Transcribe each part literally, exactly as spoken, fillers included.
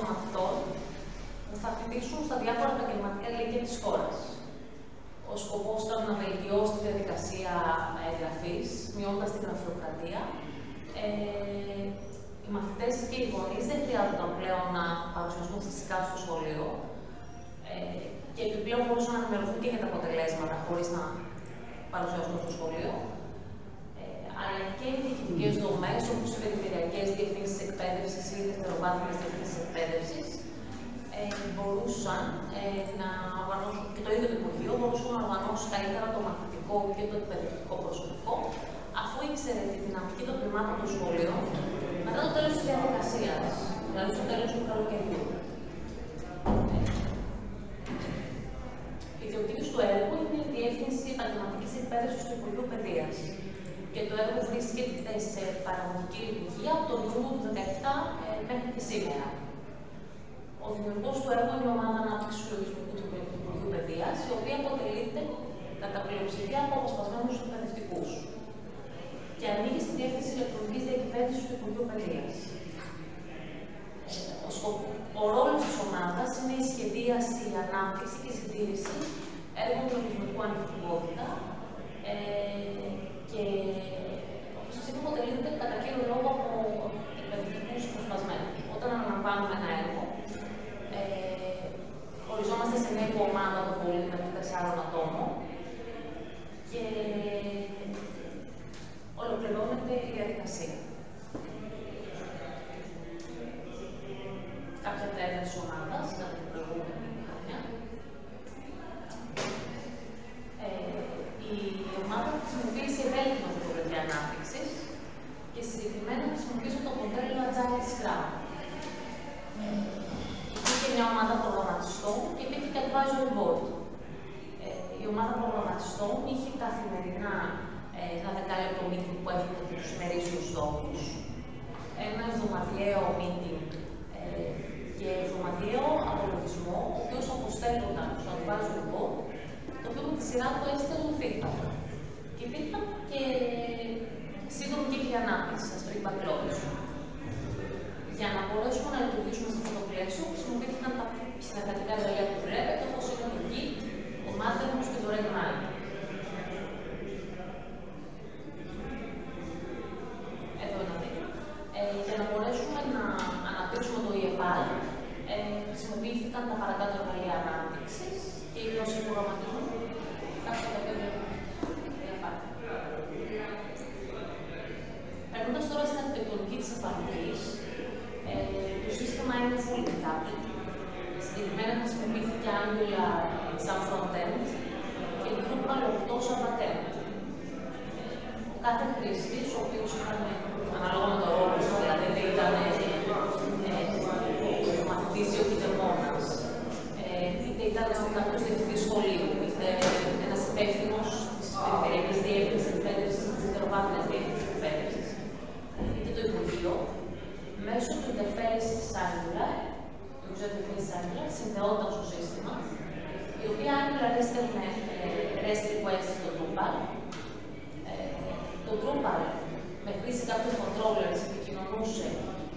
των αυτών που θα χτυπήσουν στα διάφορα επαγγελματικά λύκεια της χώρας. Ο σκοπός ήταν να βελτιώσει τη διαδικασία εγγραφής, μειώνοντας την γραφειοκρατία. Ε, οι μαθητές και οι γονείς δεν χρειάζονταν πλέον να παρουσιαστούν φυσικά στο σχολείο ε, και επιπλέον μπορούσαν να ενημερωθούν και για τα αποτελέσματα χωρίς να παρουσιαστούν στο σχολείο. Ε, αλλά και οι διοικητικές δομές, όπως οι περιφερειακές διευθύνσεις εκπαίδευσης ή δευτεροβάθμιες διευθύνσεις εκπαίδευσης, ε, μπορούσαν ε, να οργανώσουν και το ίδιο το Υπουργείο, μπορούσαν να οργανώσουν καλύτερα το μαθητικό και το εκπαιδευτικό προσωπικό, αφού ήξερε τη δυναμική των τμήματων των σχολείων μετά το τέλος της διαδικασίας, δηλαδή στο τέλος του καλοκαιριού. Η ιδιοκτήτης του έργου είναι η Διεύθυνση Επαγγελματικής Εκπαίδευσης του Υπουργείου Παιδείας. Και το έργο βρίσκεται σε παραγωγική λειτουργία από τον Ιούνιο του δύο χιλιάδες δεκαεπτά μέχρι και σήμερα. Ο δημιουργός του έργου είναι η Ομάδα Ανάπτυξης του Υπουργείου Παιδείας, η οποία αποτελείται κατά πλειοψηφία από αποσπασμένους εκπαιδευτικούς και ανοίγει στη Διεύθυνση Ηλεκτρονικής Διακυβέρνησης του Υπουργείου Παιδείας. Ο, ο ρόλος της ομάδας είναι η σχεδίαση, η ανάπτυξη και η συντήρηση έργων του λειτουργικού ανοιχτικότητα ε, και όπως σας είπα, αποτελείται κατά κύριο λόγο από εκπαιδευτικούς αποσπασμένους. Όταν αναλαμβάνουμε ένα έργο, ε, οριζόμαστε σε μια ομάδα από πολύ μέχρι τεσσάρων ατόμων και ολοκληρώνεται η διαδικασία. Κάποια τέρια της ομάδας, κατά την προηγούμενη χρονιά. Ε, η ομάδα χρησιμοποίησε ευέλικτη μεθοδολογία ανάπτυξης και συγκεκριμένα χρησιμοποίησε το μοντέλο Agile Scrum. Υπήρχε μια ομάδα προγραμματιστών και υπήρχε και advisory board. Ε, η ομάδα προγραμματιστών είχε καθημερινά ένα δεκάλεπτο meeting που έχει με τους ημερήσιους στόχους, ένα εβδομαδιαίο meeting ε, και εβδομαδιαίο απολογισμό, ο οποίος αποστέλλονταν στο advisory board, το οποίο με τη σειρά του έστελνε feedback. Και feedback και σύντομη κύκλη ανάπτυξη, σας πριν backlog. Για να μπορέσουμε να λειτουργήσουμε σε αυτό το πλαίσιο, χρησιμοποιήθηκαν τα συνεργατικά εργαλεία που βλέπετε, όπως είναι το Git, το Mattermost και το Redmine. Για να μπορέσουμε να αναπτύξουμε το ΙΕΠΑΛ, ε, χρησιμοποιήθηκαν τα παρακάτω εργαλεία ανάπτυξης και η γλώσσα του προγραμματισμού. Κάτω από το ΙΕΠΑΛ. Περνώντας τώρα στην αρχιτεκτονική της εφαρμογής, ε, το σύστημα είναι full backend. Συγκεκριμένα χρησιμοποιήθηκε Angular σαν front-end και Drupal οκτώ σαν backend. Ο κάθε χρήστης, ο οποίος είχαν ανάλογα με το ρόλο του, δηλαδή δεν ήταν μαθητής ή ο κυδεμόνας, είτε ήταν κάποιος διευθυντής σχολείου, είτε ένας υπεύθυνος της περιφερειακής διεύθυνσης εκπαίδευσης, της δευτεροβάθμιας διεύθυνσης εκπαίδευσης, είτε το Υπουργείο, μέσω του interface της Angular, του user interface Angular, συνδεόταν στο σύστημα, η οποία Angular έστελνε REST request στο Drupal. Το Drupal με χρήση κάποιου controllers επικοινωνούσε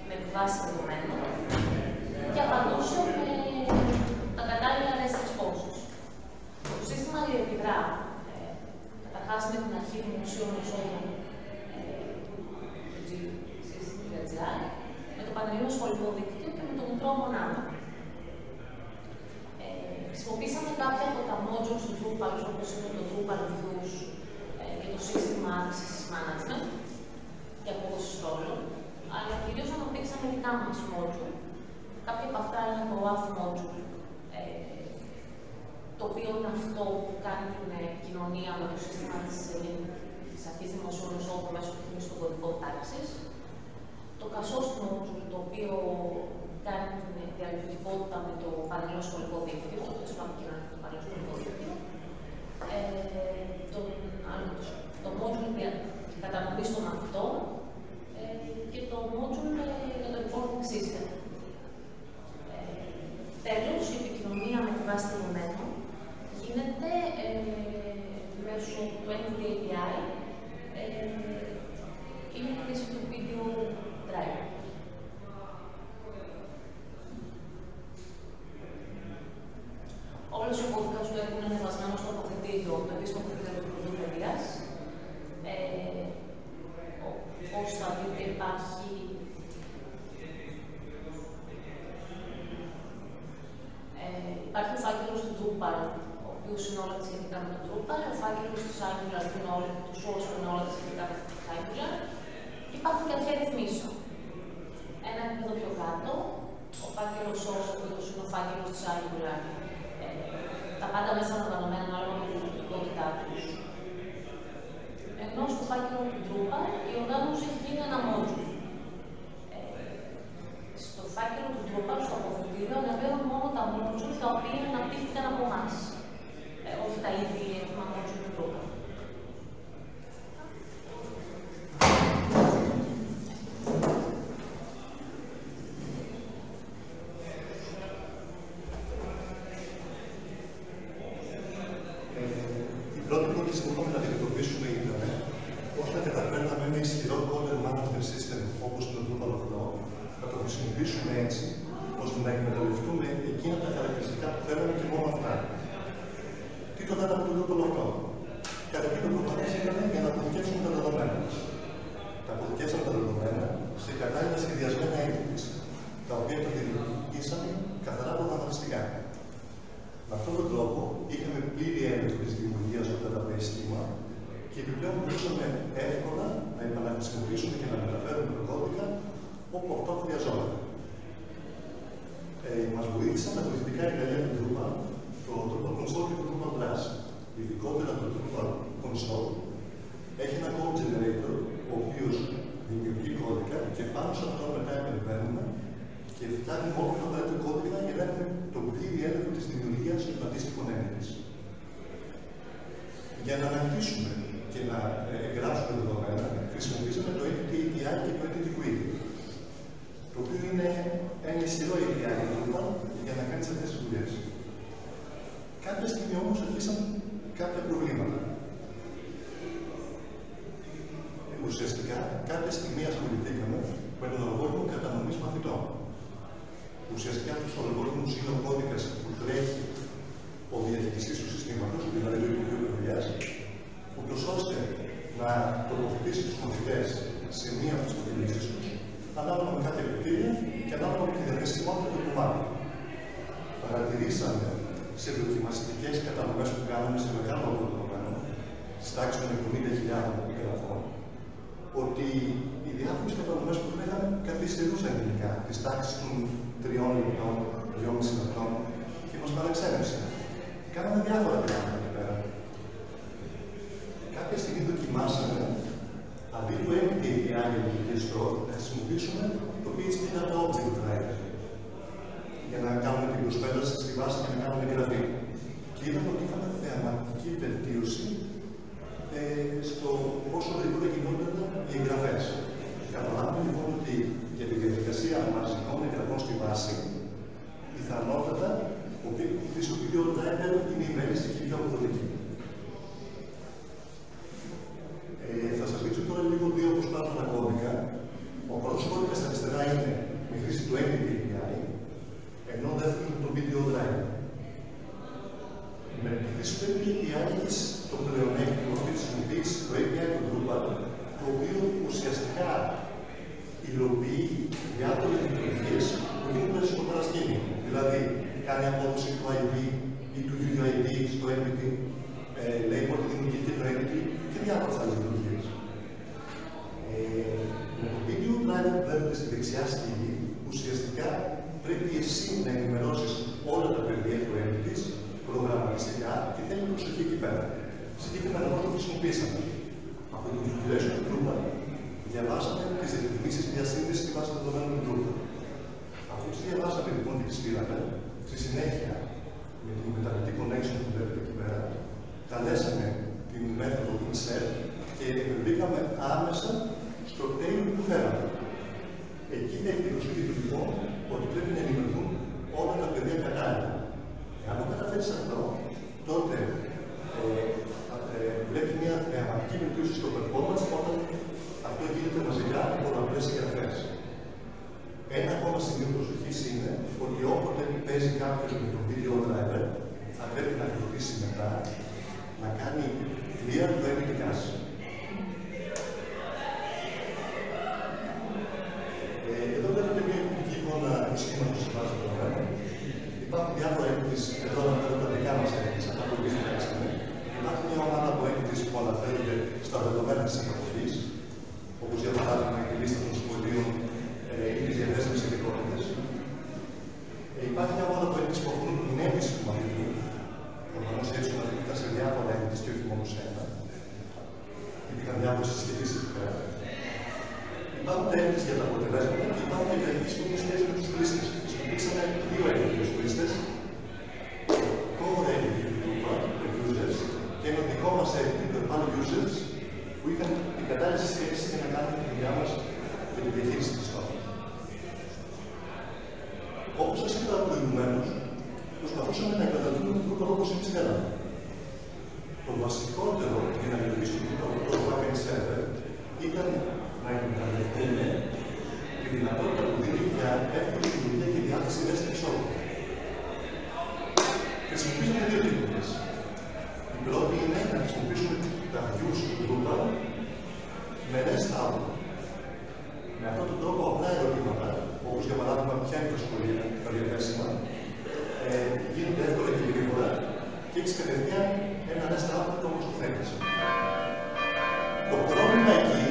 με τη βάση δεδομένων και απαντούσε με τα κατάλληλα REST responses. Το σύστημα αλληλεπιδρά ε, καταρχάς με την αρχή των δημοσίων εξόδων του τζι σι τελεία τζι άρ, με το Πανελλήνιο Σχολικό Δίκτυο και με το Μητρό Μονάδα. Ε, χρησιμοποίησαμε κάποια από τα modules του Drupal, όπως είναι το Drupal Views, και το σύστημα άρχισης management και απόδοσης ρόλων, αλλά κυρίως αναπτύξαμε δικά μας module. Κάποια από αυτά είναι το App module, ε, το οποίο είναι αυτό που κάνει την επικοινωνία με το σύστημα της, ε, της αρχής δημοσίων εσόδων μέσω του χρήσης των κωδικών τάξης. Το Cassos module, το οποίο κάνει την διαλειτουργικότητα με το Πανελλήνιο Σχολικό Δίκτυο, το οποίο επικοινωνεί με το Πανελλήνιο Σχολικό Δίκτυο. Ε, το, το module κατανομής των μαθητών ε, και το module ε, για το reporting system. Ε, τέλος, η επικοινωνία με τη βάση δεδομένων γίνεται ε, μέσω του εν ντι έι πι άι ή με χρήση του video drive. το πεδίο της πρωτοβουλίας. Ε, Όπως θα δείτε, υπάρχει ε, υπάρχει ο φάκελος του Drupal, ο οποίος είναι όλα τα σχετικά με το Drupal, ο φάκελος του Angular, τους όρους που είναι όλα τα σχετικά με το Angular. Υπάρχουν και αρχαία ρυθμίσω. Ένα επίπεδο πιο κάτω, ο φάκελος όρους, ο οποίος είναι ο φάκελος του Angular, ε, τα πάντα μέσα αναβανωμένα ανάλογα με την λειτουργικότητά του. Ενώ στο φάκελο του Drupal η οργάνωση έχει γίνει ένα module. Ε, στο φάκελο του Drupal, στο αποδυτήριο, ανεβαίνουν μόνο τα modules τα οποία αναπτύχθηκαν από εμάς. Ε, όχι τα ίδια έτοιμα modules του Drupal. Ότι όποτε παίζει κάποιος με τον video driver, θα πρέπει να κλειτήσει μετά να κάνει clear το ενεργητικά σου. Εδώ βλέπετε μια υπουργική εικόνα του σχήματος που βάζει το πράγμα. Υπάρχουν διάφορα έκτης, εδώ να βλέπω τα δικά μας έκτης, αυτά που βρίσκεται να ξέρουμε. Υπάρχουν μια ομάδα από έκτης που αναφέρονται στα δεδομένα της συμμετοχής, όπως για παράδειγμα η λίστα των σχολείων ή τις διαθέσιμες ειδικότητες. Υπάρχει μια ομάδα από έκτης που αφορούν την έμπιση του μαθητού, προφανώς έτσι ο μαθητής σε διάφορα έκτης και όχι μόνο σε ένα. Υπήρχαν διάφορες συσκευήσεις εκεί πέρα. Υπάρχουν τα έκτης για τα αποτελέσματα και υπάρχουν και τα έκτης που είναι σχέση με τους χρήστες. Υπήρξαν δύο έκτης για τους χρήστες, το έκτης για τους users και ένα δικό μας έκτης για τους users που είχαν την κατάλληλη σχέση για να κάνουν τη δουλειά μας και τη διαχείριση της τόχης. Όπως σας είπα προηγουμένως, προσπαθούσαμε να εγκαταλείψουμε το Drupal όπως εμείς θέλαμε. Το βασικότερο για να λειτουργήσουμε το backend server ήταν να εκμεταλλευτούμε τη δυνατότητα που δίνει για εύκολη λειτουργία και διάθεση ρεστ εξόδου. Χρησιμοποιήσαμε δύο λειτουργίες. Η πρώτη είναι να χρησιμοποιήσουμε τα views του Drupal με REST output. Με αυτόν τον τρόπο απλά ερωτήματα, όπως για παράδειγμα ποια είναι τα σχολεία, τα διαθέσιμα, ε, γίνονται εύκολα και γρήγορα και έχεις κατευθείαν ένα REST output όπως το θέλεις. Το πρόβλημα εκεί,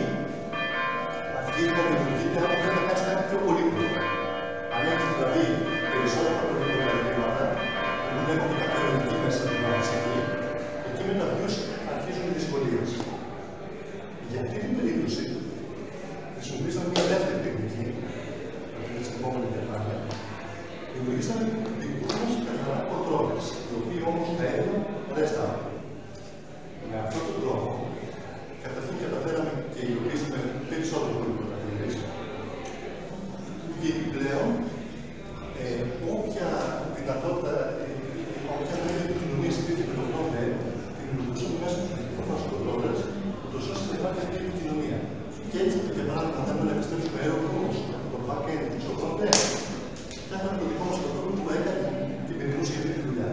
αυτή η εικόνα λειτουργείται αν πρέπει να κάνεις κάτι πιο πολύπλοκο. Αν έχεις δηλαδή περισσότερα πολύπλοκα ερωτήματα, που δουλεύουν κάποια λογική μέσα στην αναψυχή, εκεί με τα views αρχίζουν οι δυσκολίες. Για αυτή την περίπτωση, χρησιμοποιήσαμε μια δεύτερη τεχνική, από τις επόμενες διαφάνεια. Δημιουργήσαμε δικούς καθαρά κοντρόλες, οι οποίοι όμως τα έλεγαν REST output. Με αυτόν τον τρόπο, καταρχήν καταφέραμε και υλοποιήσαμε περισσότερο πολύπλοκα τα χρησιμοποιήσαμε. Και επιπλέον, ε, όποια δυνατότητα, όποια πρέπει να κοινωνήσει και το κοντρόλε, δημιουργούσαμε μέσα στους δικούς μας κοντρόλες, ούτως ώστε να υπάρχει αυτή η κοινωνία. Και έτσι από την πράγμα θα πρέπει να επιστρέψουμε αεροδρόμους από το backend και στο front-end. Φτιάχναμε το δικό μας κοντρόλ που έκανε και περνούσε αυτή τη δουλειά.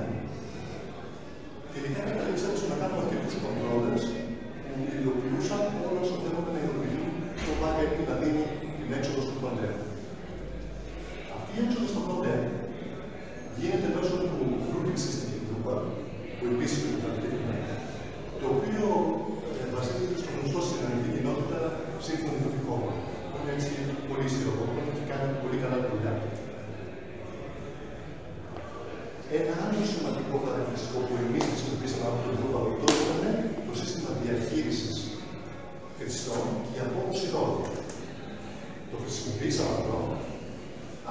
Τελικά καταλήξαμε να κάνουμε αρκετούς κοντρόλες που υλοποιούσαν όλα όσα θέλουμε να υλοποιούν το backend που θα δίνει την έξοδο στο front-end. Αυτή η έξοδο στο front-end γίνεται μέσω του routing system Drupal, που επίσης είναι καλλιτέχνη, το οποίο βασίζεται στο γνωστό στην ελληνική κοινότητα σύμφωνο ιδιωτικό. Είναι έτσι πολύ ισχυροκόπημα και κάνει πολύ καλά δουλειά. Ένα άλλο σημαντικό χαρακτηριστικό που εμείς χρησιμοποιήσαμε από τον Drupal ήταν το σύστημα διαχείρισης χρηστών και απόδοση ρόλων. Το χρησιμοποιήσαμε αυτό,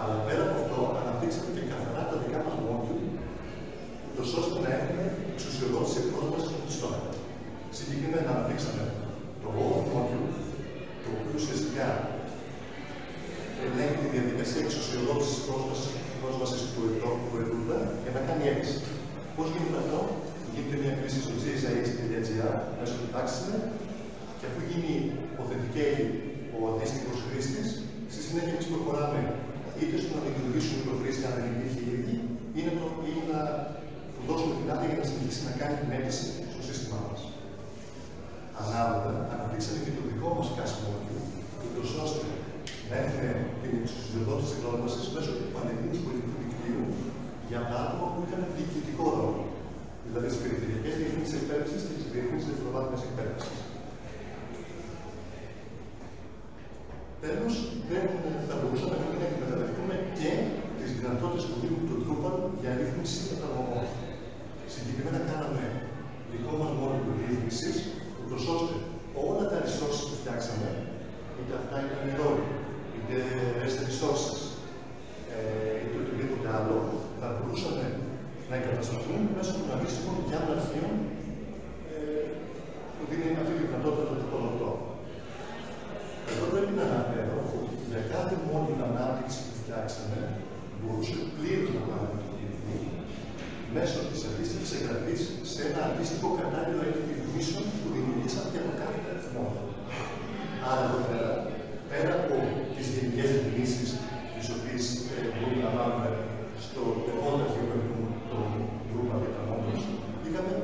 αλλά πέρα από αυτό αναπτύξαμε και καθαρά τα δικά μας module, ούτως ώστε να έχουμε εξουσιοδότηση πρόσβαση των χρηστών. Συγκεκριμένα αναπτύξαμε το auth module, το οποίο ουσιαστικά ελέγχει τη διαδικασία εξουσιοδότηση πρόσβαση του ετούντα για να κάνει αίτηση. Πώς γίνεται αυτό? Γίνεται μια κρίση στο τζέι ες άι ες τελεία τζι άρ μέσω του Taxnet και αφού γίνει authenticated ο αντίστοιχος χρήστης, στη συνέχεια εμείς προχωράμε είτε στο να δημιουργήσουμε το χρήστη αν δεν υπήρχε ήδη, ή να του δώσουμε την άδεια για να συνεχίσει να κάνει την αίτηση στο σύστημά μας. Ανάλογα, αναπτύξαμε και το δικό μας κασμόκιο, ούτως ώστε να έχουμε την εξουσιοδότηση της πρόσβασης μέσω του πανελλήνιου σχολικού δικτύου για τα άτομα που είχαν διοικητικό ρόλο, δηλαδή τις περιφερειακές διευθύνσεις εκπαίδευσης και τις διευθύνσεις δευτεροβάθμιας εκπαίδευσης. Τέλος, θα μπορούσαμε να εκμεταλλευτούμε και τις δυνατότητες που δίνουν το Drupal για ρύθμιση μεταγωγών. Συγκεκριμένα κάναμε δικό μας μόνιμο ρύθμισης, ούτως ώστε όλα τα resources που φτιάξαμε, είτε αυτά ήταν ρόλοι, είτε REST resources, είτε οτιδήποτε άλλο, θα μπορούσαμε να εγκατασταθούν μέσω των αντίστοιχων διάφορων αρχείων που δίνει αυτή τη δυνατότητα του Drupal. Εδώ πρέπει να αναφέρω ότι για κάθε μόνη ανάπτυξη που φτιάξαμε μπορούσε πλήρως να παραδεικνύει μέσω της αντίστοιχης εγγραφής σε ένα αντίστοιχο κατάλληλο επιθυμήσεων που δημιουργήσαν και από κάθε αριθμό. Άρα εδώ πέρα, πέρα από τις γενικές ρυθμίσεις τις οποίες ε, μπορούμε να βάλουμε στο τεχόνταχιο που έχουν τον Drupal και τα μόνος, είχαμε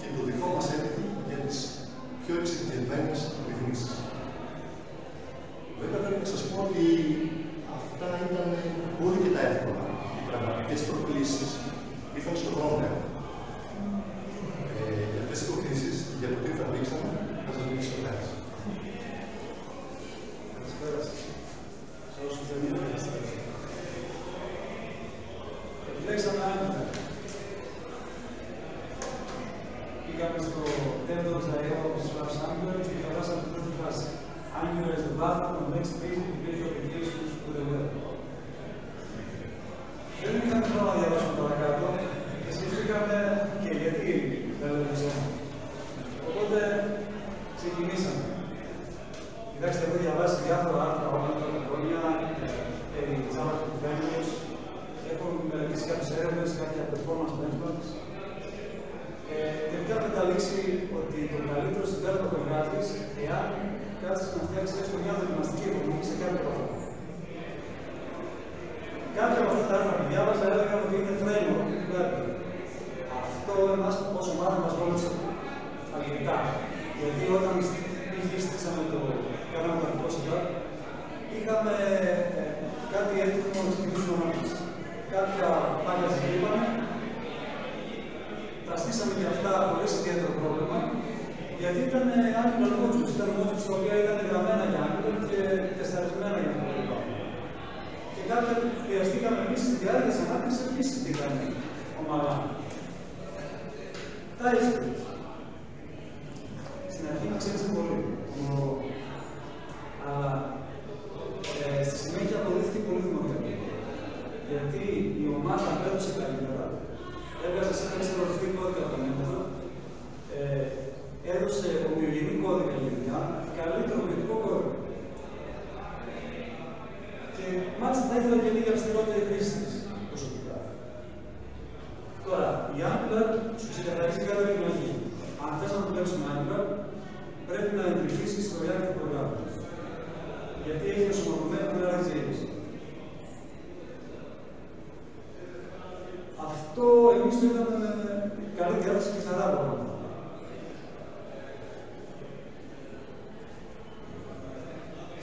και το δικό μας αρκετές προκλήσεις ήρθαν στον χρόνο. Και αυτές οι προκλήσεις για το τι θα δείξαμε, θα σας δείξει ο Λάρης. Καλησπέρα σας. Καλώς ήρθατε μια νέα στάση. Επιλέξαμε Angular. Πήγαμε στο τέταρτο δαέρο της φράσης Angular και κατάσαμε την πρώτη φράση. Angular is the backbone of next phase of visual applications to the web. Δεν είχαμε χρόνο να διαβάσουμε παρακάτω και σκεφτήκαμε και γιατί δεν διαβάζουμε. Οπότε ξεκινήσαμε. Κοιτάξτε, έχω διαβάσει διάφορα άρθρα από όλα τα βιβλία περί JavaScript frameworks. Έχω μελετήσει κάποιες έρευνες, κάποια performance benchmarks. Τελικά καταλήξει ότι το καλύτερο συντέλεσμα των εργάτης, εάν κάτσεις να φτιάξεις έστω μια δοκιμαστική εφαρμογή σε κάποια πράγματα. Κάποια από αυτά τα άρθρα που διάβαζα έλεγαν ότι είναι framework. Αυτό όσο μάλλον μας βόλεψε αρκετά. Γιατί όταν στήσαμε το κανάλι του Angular, είχαμε κάτι έτοιμο τη κοινή οικονομία. Κάποια πάγια συγκρίπαμε. Τα στήσαμε και αυτά χωρίς ιδιαίτερο πρόβλημα. Γιατί ήταν Angular modules. Ήταν modules τα οποία ήταν γραμμένα για Angular και τεσταρισμένα για Angular. Και κάποια που χρειαστήκαμε εμείς στη διάρκεια της ανάπτυξης, εμείς συντήκαμε ομαλά. TypeScript. Στην αρχή μας ξέρετε πολύ, ομολογώ. Αλλά ε, στη συνέχεια αποδείχθηκε πολύ δημοκρατική. Γιατί η ομάδα απέδωσε καλύτερα. Έβγαζε σε ένα ξεροφή κώδικα τον έμετρο. Ε, έδωσε ομοιογενή κώδικα για δουλειά, καλύτερο ομοιογενικό κώδικα. Και μάλιστα θα ήθελα και λίγη αυστηρότερη χρήση της προσωπικά. Τώρα, η Angular σου ξεκαθαρίζει κάτω από την αρχή. Αν θες να δουλέψουμε Angular, πρέπει να εντρυφθείς στην ιστορία του προγράμματος. Γιατί έχει προσωποποιημένο τον RxJS. Αυτό εμείς το είδαμε με καλή διάθεση και σταθερά πράγματα.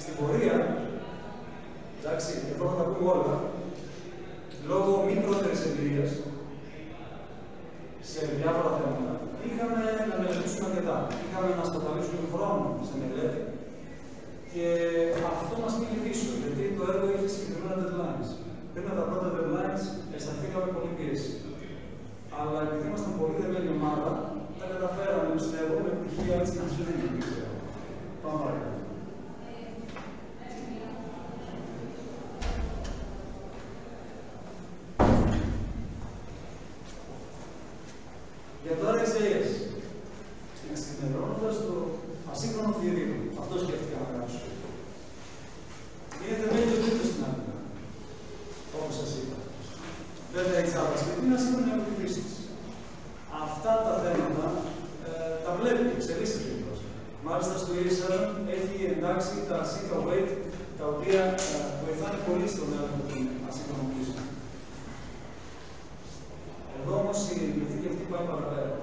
Στην πορεία, εντάξει, εδώ θα τα πούμε όλα, λόγω μη πρώτερης εμπειρίας σε διάφορα θέματα, είχαμε να μελετήσουμε αρκετά. Είχαμε να σπαταλήσουμε χρόνο σε μελέτη και αυτό μας πήγε πίσω, γιατί το έργο είχε συγκεκριμένα deadlines. Πριν από τα πρώτα deadlines, αισθανθήκαμε πολύ πίεση. Αλλά επειδή ήμασταν πολύ δεμένη ομάδα, τα καταφέραμε να πιστεύουμε με επιτυχία έτσι να συνέβη. Πάμε παρακάτω. Για το RxJS, συμπληρώνοντας το ασύγχρονο θηρίδιο. Αυτό σκέφτηκα να γράψω. Είναι θεμέλιο τίτλος στην Angular, όπως σας είπα. Βέβαια, η JavaScript είναι ασύγχρονη από τη φύση της. Αυτά τα θέματα ε, τα βλέπει, εξελίσσεται λίγο. Μάλιστα, στο E S R έχει εντάξει τα async await, τα οποία ε, βοηθάνε πολύ στον έλεγχο του ασύγχρονου πλήσου. Εδώ όμως η μεθοδική αυτή πάει παραπέρα.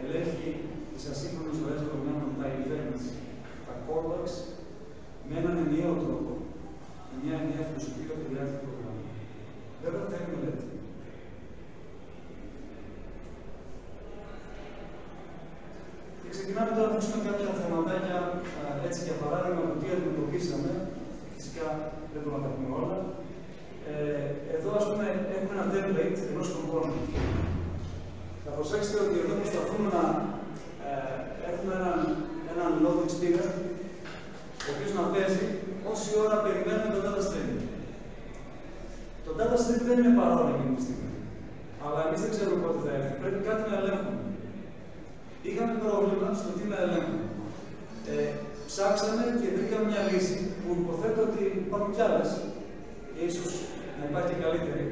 Ελέγχει τις ασύγχρονες ροές δεδομένων, τα events, τα callbacks, με έναν ενιαίο τρόπο. Μια ενιαία φιλοσοφία που χρειάζεται το πρόγραμμα. Βέβαια θα είναι μελέτη. Και ξεκινάμε τώρα να δείξουμε κάποια θεματάκια, έτσι για παράδειγμα, το τι αντιμετωπίσαμε. Φυσικά δεν μπορούμε να τα πούμε όλα. Ε, εδώ, ας πούμε, έχουμε ένα template ενός κομπόνου. Θα προσέξετε ότι εδώ προσπαθούμε να ε, έχουμε έναν, έναν loading speaker, ο οποίος να παίζει όση ώρα περιμένουμε το data stream. Το data stream δεν είναι παρόν εκείνη τη στιγμή, αλλά εμείς δεν ξέρουμε πότε θα έρθει. Πρέπει κάτι να ελέγχουμε. Είχαμε πρόβλημα στο τι να ελέγχουμε. Ε, ψάξαμε και βρήκαμε μια λύση που υποθέτω ότι υπάρχουν κι άλλες. Ίσως να υπάρχει και καλύτερη.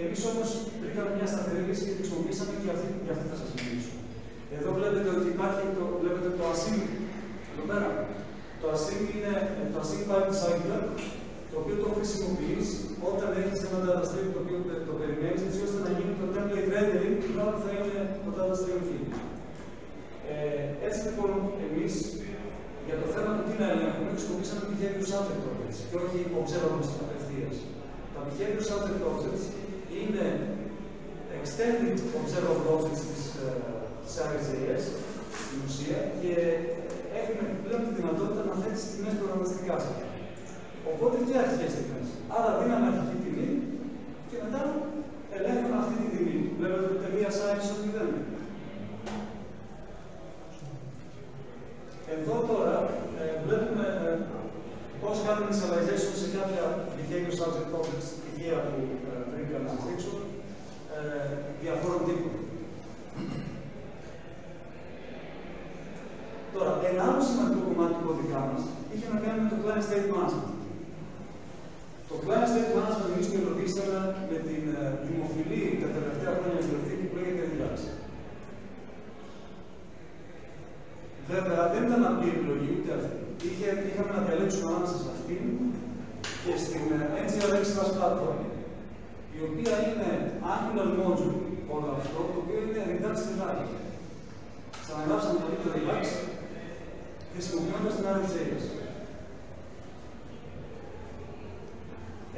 Εμείς όμως βρήκαμε μια σταθερή λύση και τη χρησιμοποιήσαμε και αυτή, και αυτή θα σας μιλήσω. Εδώ βλέπετε ότι υπάρχει το, βλέπετε το async. Εδώ πέρα. Το async είναι το async bytecycler, το οποίο το χρησιμοποιείς όταν έχεις ένα data stream το οποίο το περιμένεις, έτσι ώστε να γίνει το template rendering, την ώρα που θα είναι το data stream field. Ε, έτσι λοιπόν εμείς για το θέμα του τι να ελέγχουμε, χρησιμοποιήσαμε behavior subject objects και όχι observables απευθείας. Τα behavior subject objects είναι extended observer logic της RxJS στην ουσία και έχουμε πλέον τη δυνατότητα να θέτει τιμές προγραμματιστικά σας. Οπότε και αρχές τιμές. Άρα δίναμε αρχική τιμή και μετά ελέγχαμε αυτή τη τιμή. Βλέπετε ότι τελείασα ίσως μηδέν. Εδώ τώρα ε, βλέπουμε ε, πώς κάνουμε initialization σε κάποια behavior subject object στοιχεία που ε, πριν και να σας δείξω ε, διαφόρων τύπων. Τώρα, ένα άλλο σημαντικό κομμάτι του κωδικά μας είχε να κάνει με το client state management. Το client state management εμείς το υλοποιήσαμε με την ε, δημοφιλή τα τελευταία χρόνια βιβλιοθήκη που λέγεται Redux. Βέβαια, δεν ήταν απλή επιλογή ούτε αυτή. Είχε, είχαμε να διαλέξουμε ανάμεσα σε αυτήν και στην Angular platform, η οποία είναι Angular module όλο αυτό, το οποίο είναι Redux Design. Ξαναγράψαμε το λίγο Redux χρησιμοποιώντας την RxJS.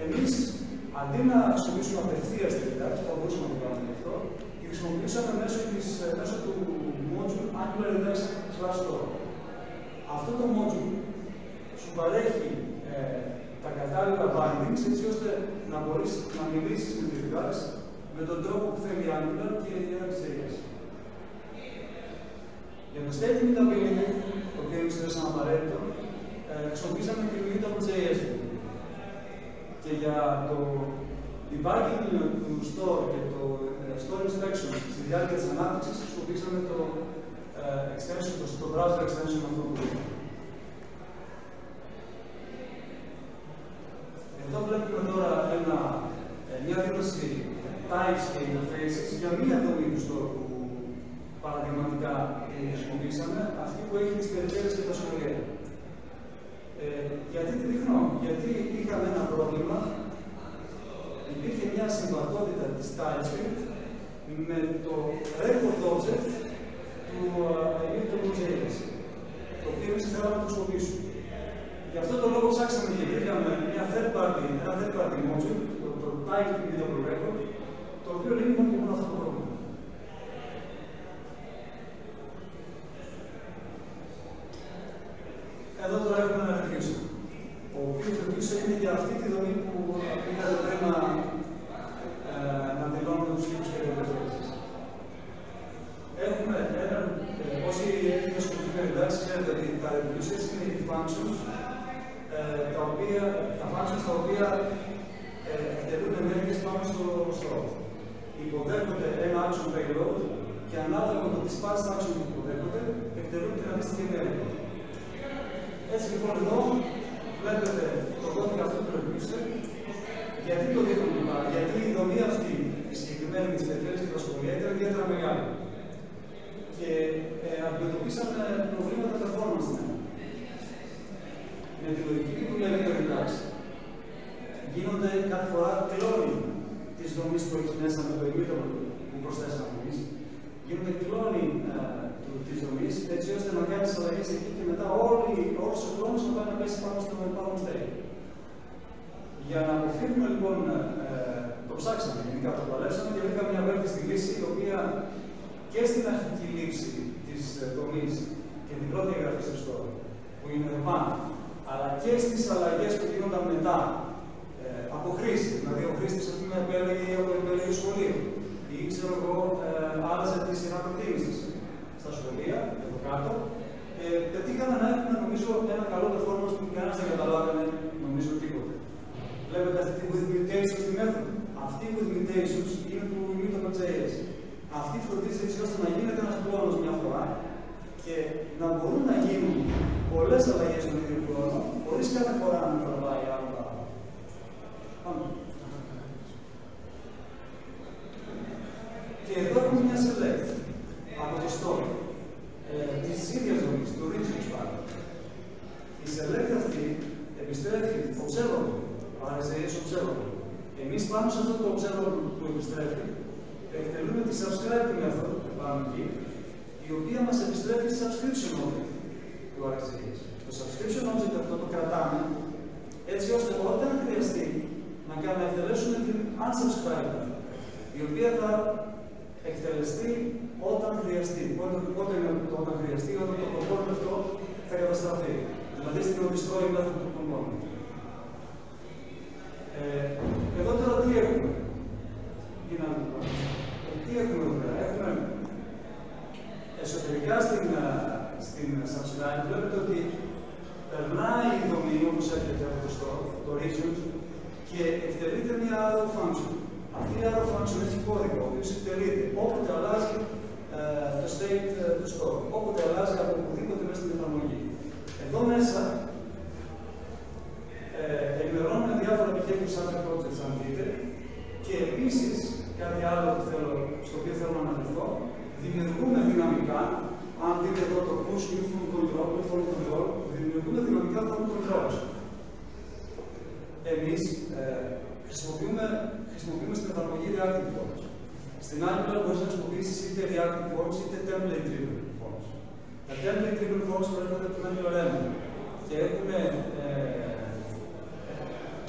Εμείς, αντί να χρησιμοποιήσουμε απευθείας τη Redux, θα μπορούσαμε να το κάνουμε αυτό, και χρησιμοποιήσαμε μέσω, της, μέσω του module Angular Redux Store. Αυτό το module σου παρέχει ε, τα κατάλληλα bindings, έτσι ώστε να μπορείς να μιλήσεις με τη Redux με τον τρόπο που θέλει η Angular και η RxJS. Για το state mutability, το οποίο εμείς θέσαμε απαραίτητο, ε, χρησιμοποιήσαμε τη mutable.js. Και για το debugging του store και το store inspection στη διάρκεια της ανάπτυξης, χρησιμοποιήσαμε το extension, το browser extension αυτό που είναι. Εδώ βλέπουμε τώρα ένα, μια δήλωση types και interfaces για μία δομή του store που παραδειγματικά χρησιμοποιήσαμε, αυτή που έχει τις περιφέρειες και τα σχολεία. Ε, γιατί τη δείχνω, γιατί είχαμε ένα πρόβλημα, υπήρχε μια συμβατότητα της TypeScript με το record object του Angular.js, το οποίο εμείς θέλαμε να χρησιμοποιήσουμε. Γι' αυτό το λόγο ψάξαμε και βρήκαμε ένα third party, party module, το, το TypeScript record, το οποίο λύνει μόνο αυτό το πρόβλημα. Εδώ τώρα έχουμε ένα reducer, ο οποίος reducer είναι για αυτή τη δομή που ήταν το πρέπει να, ε, να δηλώνουμε τους τύπους και περιπτώσεις. Έχουμε ένα, ε, όσοι έχετε ασχοληθεί με εντάξει, ξέρετε ότι τα reducers είναι οι functions, ε, τα, οποία, τα functions τα οποία ε, εκτελούν ενέργειες πάνω στο store. Υποδέχονται ένα action payload και ανάλογα με το dispatch action που υποδέχονται, εκτελούν την αντίστοιχη ενέργεια. Έτσι λοιπόν εδώ βλέπετε το κώδικα αυτό που προηγούσε. Γιατί το δείχνουμε πάλι, γιατί η δομή αυτή τη συγκεκριμένη τη περιφέρεια και τα σχολεία ήταν ιδιαίτερα μεγάλη. Και ε, αντιμετωπίσαμε προβλήματα performance με τη λογική που λέει το Redux. Γίνονται κάθε φορά κλόνοι τη δομή που εκκινέσαμε το ημίρο που προσθέσαμε εμεί. Γίνονται κλόνοι ε, τη δομή, έτσι ώστε να κάνει τις αλλαγές εκεί και μετά όλοι ο χρόνος να πάει να πέσει πάνω στο Power State. Για να αποφύγουμε λοιπόν, ε, το ψάξαμε γενικά, το παλέψαμε και βρήκαμε μια βέλτιστη λύση η οποία και στην αρχική λήψη της δομής και την πρώτη εγγραφή στο store, που είναι δεμάν, αλλά και στις αλλαγές που γίνονταν μετά ε, από χρήση, δηλαδή ο χρήστης ας πούμε επέλεγε ή επέλεγε σχολείο ή ξέρω εγώ ε, άλλαζε τη σειρά προτίμησης στα σχολεία, εδώ κάτω, ε, πετύχαμε να έχουμε νομίζω ένα καλό performance που κανένας δεν καταλάβαινε νομίζω τίποτε. Βλέπετε αυτή τη with mutations στη μέθοδο. Αυτή η with mutations είναι του mutable.js. Αυτή φροντίζει έτσι ώστε να γίνεται ένας κλόνος μια φορά και να μπορούν να γίνουν πολλές αλλαγές στον ίδιο κλόνο, χωρίς κάθε φορά να μεταβάει άλλο πράγμα. Πάμε. Και εδώ έχουμε μια select από το store ε, της ίδιας δομής, του regions πάλι. Η select αυτή επιστρέφει observable, RxJS observable. Εμείς πάνω σε αυτό το observable που επιστρέφει, εκτελούμε τη subscribe μέθοδο πάνω εκεί, η οποία μας επιστρέφει τη subscription object του RxJS. Το subscription object αυτό το κρατάμε, έτσι ώστε όταν χρειαστεί να, να εκτελέσουμε την unsubscribe, η οποία θα εκτελεστεί όταν χρειαστεί. Πότε είναι όταν χρειαστεί, όταν το κομμάτι αυτό θα κατασταθεί. Δηλαδή στην οδηστρώη λάθη του κομμάτου. Ε, εδώ τώρα τι έχουμε. Τι να δούμε. Τι έχουμε εδώ πέρα. Έχουμε εσωτερικά στην, στην subscribe. Βλέπετε ότι περνάει η δομή όπως έρχεται από το store, το regions, και εκτελείται μια arrow function. Αυτή η arrow function έχει κώδικα, ο οποίος εκτελείται όποτε αλλάζει ε, το state ε, του store, όποτε αλλάζει από οπουδήποτε μέσα στην εφαρμογή. Εδώ μέσα ε, ενημερώνουμε διάφορα πηγαίνει σαν τα projects, αν δείτε, και επίσης κάτι άλλο που θέλω, στο οποίο θέλω να αναφερθώ, δημιουργούμε δυναμικά. Αν δείτε εδώ το push inform control, inform control, δημιουργούμε δυναμικά form controls. Εμείς ε, χρησιμοποιούμε, χρησιμοποιούμε στην εφαρμογή reactive forms. Στην Angular μπορείς να χρησιμοποιήσεις είτε reactive forms είτε template driven forms. Τα template driven forms προέρχονται από την Angular ένα και έχουν, ε,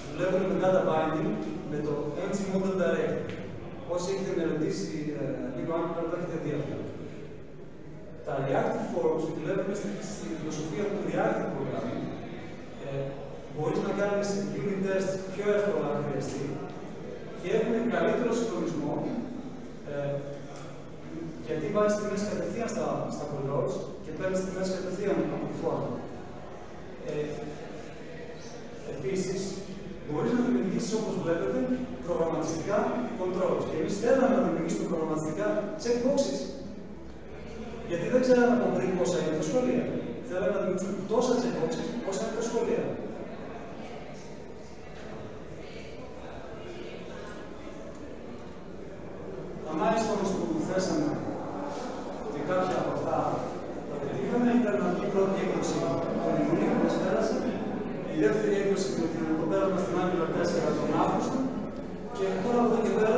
δουλεύουν με data binding με το ng model direct. Όσοι έχετε μελετήσει λίγο Angular θα έχετε δει αυτά. Τα reactive forms δουλεύουν στη φιλοσοφία του reactive programming. Ε, Μπορείς να κάνεις unit test πιο εύκολα αν χρειαστεί και έχουν καλύτερο συντονισμό ε, γιατί βάζεις τιμές κατευθείαν στα, στα κολόρς και παίρνεις τιμές κατευθείαν από τη φόρμα. Ε, επίσης, μπορείς να δημιουργήσεις όπως βλέπετε προγραμματιστικά controls και εμείς θέλαμε να δημιουργήσουμε προγραμματιστικά checkboxes γιατί δεν ξέραμε από πριν πόσα είναι τα σχολεία. Θέλαμε να δημιουργήσουμε τόσα checkboxes όσα είναι τα σχολεία. Milestones που θέσαμε και κάποια από αυτά τα πετύχαμε ήταν αυτή η πρώτη έκδοση τον Ιούνιο που μας πέρασε, η δεύτερη έκδοση που την αποπέραμε στην Angular τέσσερα τον Αύγουστο και τώρα από εδώ και πέρα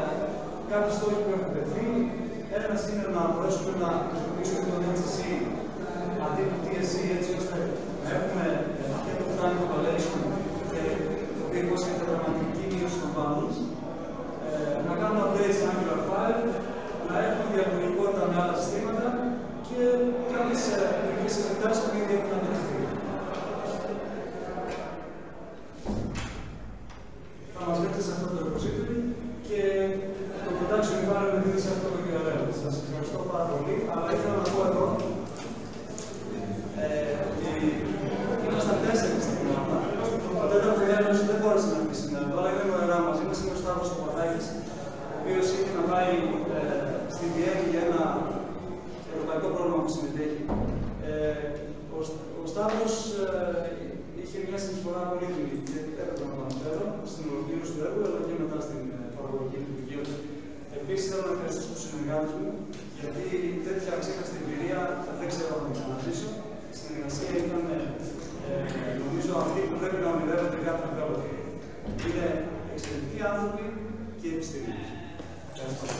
ε, κάποιοι στόχοι που έχουν τεθεί. Ένας είναι να μπορέσουμε να χρησιμοποιήσουμε τον H C C αντί του T S C έτσι ώστε να έχουμε αυτό που φτάνει το Valation και το οποίο είναι δραματική μείωση των πάντων. Να κάνουμε update στην Angular πέντε, να έχουμε διαβολικότητα με άλλα συστήματα και κάποιες επιλογές εκτάσεις που ήδη έχουν αναπτυχθεί. Θα μας βρείτε σε αυτό το repository και το production environment είναι σε αυτό το γιου αρ ελ. Σας ευχαριστώ πάρα πολύ, αλλά ήθελα να πω εδώ ότι ήμασταν τέσσερις στην Ελλάδα. Ο τέταρτος Ιανουαρίου δεν μπόρεσε να βγει σήμερα, αλλά είναι ωραία μαζί μας. Είναι ο Σταύρος Παπαδάκης, ο οποίος είχε να πάει ε, στη Βιέννη για ένα ευρωπαϊκό πρόγραμμα που συμμετέχει. Ε, ο ο Σταύρος ε, είχε μια συνεισφορά πολύτιμη, γιατί έπρεπε να το αναφέρω, στην ολοκλήρωση του έργου, αλλά και μετά στην παραγωγική λειτουργία του. Επίσης, θέλω να ευχαριστήσω τους συνεργάτες μου, γιατί τέτοια ξέχαστη εμπειρία δεν ξέρω αν θα ξαναζήσω. Η συνεργασία ήταν. Ε, νομίζω αυτοί που πρέπει να μοιράζονται κάτι μεγάλο. Είναι εξαιρετικοί άνθρωποι και επιστήμονες. Ευχαριστώ.